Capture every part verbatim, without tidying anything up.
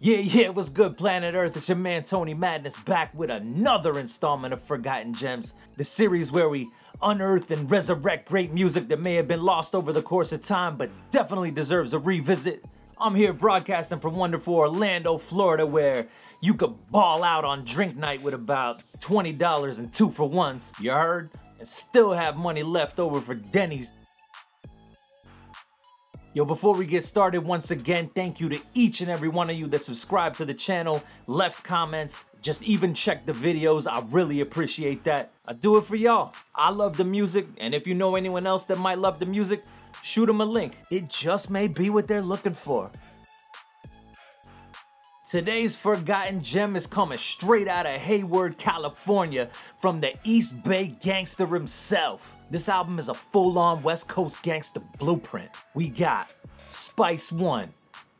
Yeah, yeah, what's good, planet Earth? It's your man Tony Madness back with another installment of Forgotten Gems, the series where we unearth and resurrect great music that may have been lost over the course of time, but definitely deserves a revisit. I'm here broadcasting from wonderful Orlando, Florida, where you could ball out on drink night with about twenty dollars and two for ones, you heard? And still have money left over for Denny's. Yo, before we get started, once again, thank you to each and every one of you that subscribed to the channel, left comments, just even checked the videos. I really appreciate that. I do it for y'all. I love the music, and if you know anyone else that might love the music, shoot them a link. It just may be what they're looking for. Today's Forgotten Gem is coming straight out of Hayward, California, from the East Bay gangster himself. This album is a full-on West Coast gangster blueprint. We got Spice one,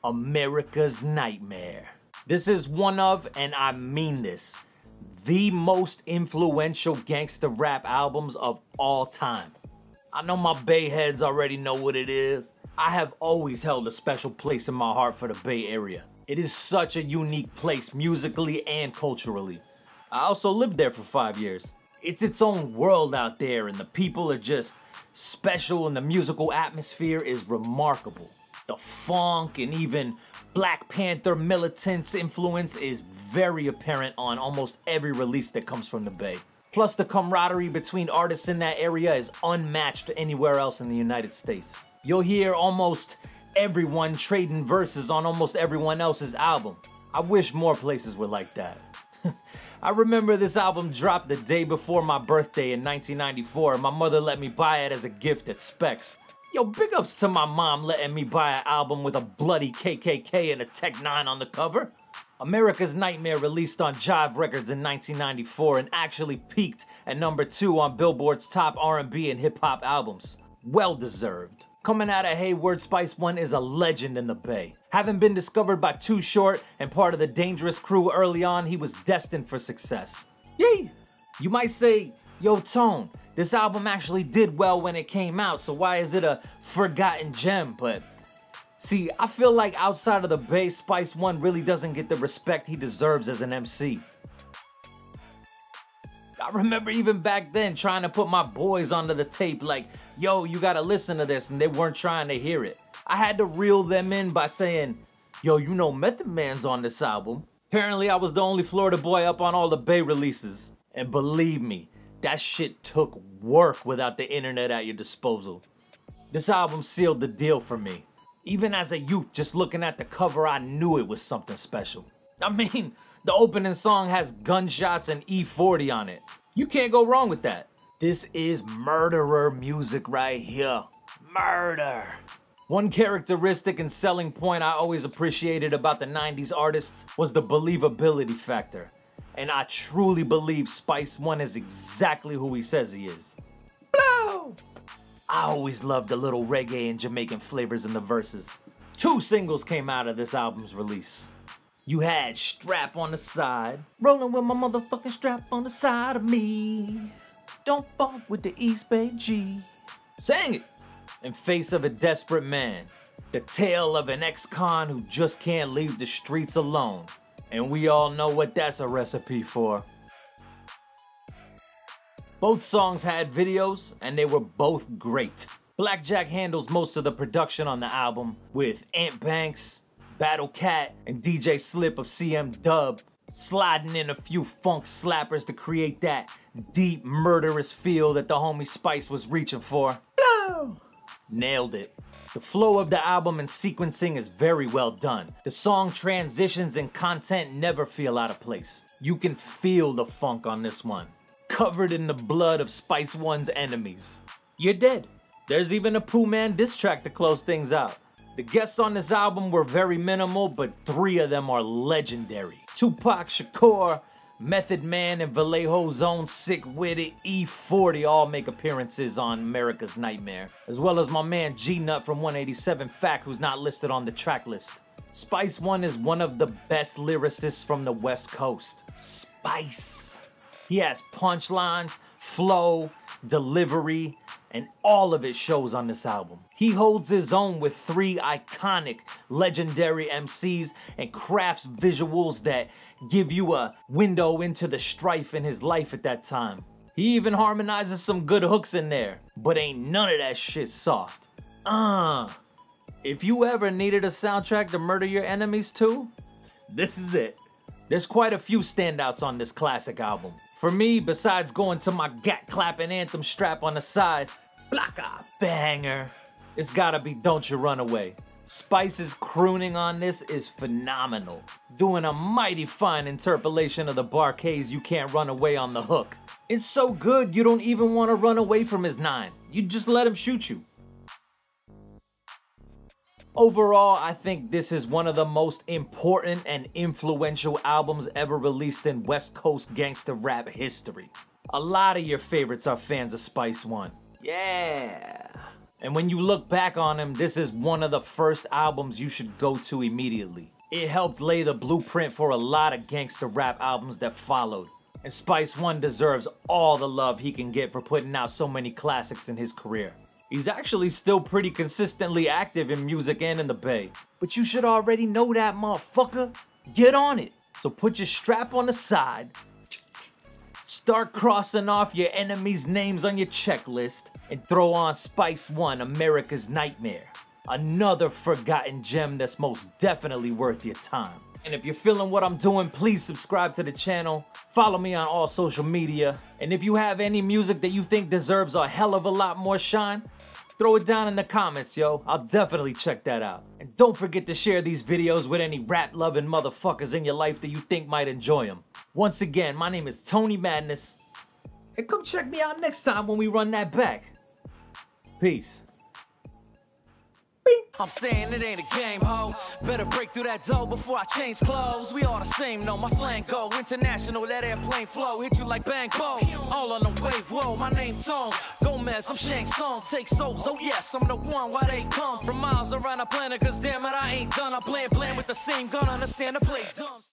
Amerikkka's Nightmare. This is one of, and I mean this, the most influential gangster rap albums of all time. I know my Bay heads already know what it is. I have always held a special place in my heart for the Bay Area. It is such a unique place musically and culturally. I also lived there for five years. It's its own world out there, and the people are just special, and the musical atmosphere is remarkable. The funk and even Black Panther militants' influence is very apparent on almost every release that comes from the Bay. Plus, the camaraderie between artists in that area is unmatched anywhere else in the United States. You'll hear almost everyone trading verses on almost everyone else's album. I wish more places were like that. I remember this album dropped the day before my birthday in nineteen ninety-four, and my mother let me buy it as a gift at Specs. Yo, big ups to my mom letting me buy an album with a bloody K K K and a Tech Nine on the cover. Amerikkka's Nightmare released on Jive Records in nineteen ninety-four and actually peaked at number two on Billboard's top R and B and hip hop albums. Well deserved. Coming out of Hayward, Spice one is a legend in the Bay. Having been discovered by Too Short and part of the Dangerous crew early on, he was destined for success. Yay! You might say, yo Tone, this album actually did well when it came out, so why is it a forgotten gem? But see, I feel like outside of the Bay, Spice one really doesn't get the respect he deserves as an M C. I remember even back then trying to put my boys onto the tape like, yo, you gotta listen to this, and they weren't trying to hear it. I had to reel them in by saying, yo, you know Method Man's on this album. Apparently I was the only Florida boy up on all the Bay releases. And believe me, that shit took work without the internet at your disposal. This album sealed the deal for me. Even as a youth, just looking at the cover, I knew it was something special. I mean, the opening song has gunshots and E forty on it. You can't go wrong with that. This is murderer music right here. Murder. One characteristic and selling point I always appreciated about the nineties artists was the believability factor. And I truly believe Spice one is exactly who he says he is. Blow! I always loved the little reggae and Jamaican flavors in the verses. Two singles came out of this album's release. You had Strap on the Side. Rolling with my motherfucking strap on the side of me. Don't fuck with the East Bay G. Sang it! In Face of a Desperate Man. The tale of an ex-con who just can't leave the streets alone. And we all know what that's a recipe for. Both songs had videos, and they were both great. Blackjack handles most of the production on the album, with Ant Banks, Battle Cat, and D J Slip of C M Dub sliding in a few funk slappers to create that deep murderous feel that the homie Spice was reaching for. Nailed it. The flow of the album and sequencing is very well done. The song transitions and content never feel out of place. You can feel the funk on this one. Covered in the blood of Spice one's enemies. You're dead. There's even a Pooh Man diss track to close things out. The guests on this album were very minimal, but three of them are legendary. Tupac Shakur, Method Man, and Vallejo's own Sick Witty, E forty all make appearances on Amerikkka's Nightmare, as well as my man G-Nut from one eighty-seven Fact, who's not listed on the track list. Spice one is one of the best lyricists from the West Coast. Spice. He has punchlines, flow, delivery, and all of it shows on this album. He holds his own with three iconic, legendary M Cs and crafts visuals that give you a window into the strife in his life at that time. He even harmonizes some good hooks in there, but ain't none of that shit soft. Uh, if you ever needed a soundtrack to murder your enemies too, this is it. There's quite a few standouts on this classic album. For me, besides going to my gat-clapping anthem strap on the side, Blacka banger, it's gotta be Don't You Run Away. Spice's crooning on this is phenomenal, doing a mighty fine interpolation of the Bar-Kays' You Can't Run Away on the hook. It's so good you don't even want to run away from his nine. You just let him shoot you. Overall, I think this is one of the most important and influential albums ever released in West Coast gangsta rap history. A lot of your favorites are fans of Spice one. Yeah! And when you look back on him, this is one of the first albums you should go to immediately. It helped lay the blueprint for a lot of gangsta rap albums that followed. And Spice one deserves all the love he can get for putting out so many classics in his career. He's actually still pretty consistently active in music and in the Bay. But you should already know that, motherfucker. Get on it. So put your strap on the side. Start crossing off your enemies' names on your checklist. And throw on Spice one, Amerikkka's Nightmare. Another forgotten gem that's most definitely worth your time. And if you're feeling what I'm doing, please subscribe to the channel. Follow me on all social media. And if you have any music that you think deserves a hell of a lot more shine, throw it down in the comments, yo. I'll definitely check that out. And don't forget to share these videos with any rap-loving motherfuckers in your life that you think might enjoy them. Once again, my name is Tony Madness. And come check me out next time when we run that back. Peace. I'm saying it ain't a game, ho. Better break through that door before I change clothes. We all the same, no, my slang go international, that airplane flow, hit you like bang, bow. All on the wave, whoa, my name's Tone Gomez, I'm Shang Tsung, take souls, oh yes, I'm the one, why they come from miles around the planet, cause damn it, I ain't done, I'm playing, playing with the same gun, understand, I play dumb.